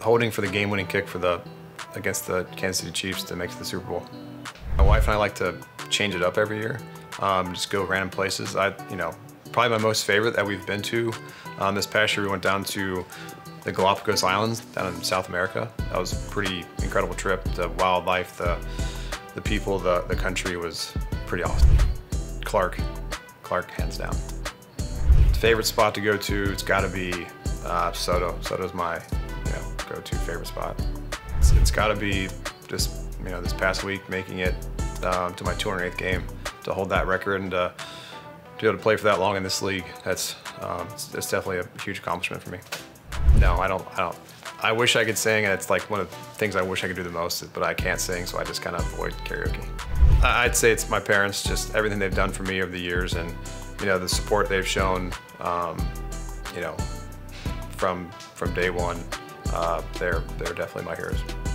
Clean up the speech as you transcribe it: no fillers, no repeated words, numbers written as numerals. holding for the game-winning kick for against the Kansas City Chiefs to make it to the Super Bowl. My wife and I like to change it up every year, just go random places. Probably my most favorite that we've been to this past year, we went down to the Galapagos Islands down in South America. That was a pretty incredible trip. The wildlife, the people, the country was pretty awesome. Clark, hands down. Favorite spot to go to, it's gotta be Soto. Soto's my go-to favorite spot. It's gotta be just this past week making it to my 208th game, to hold that record and to be able to play for that long in this league. That's definitely a huge accomplishment for me. No, I don't. I wish I could sing, and it's like one of the things I wish I could do the most, but I can't sing, so I just kind of avoid karaoke. I'd say it's my parents, just everything they've done for me over the years, and the support they've shown, from day one. They're definitely my heroes.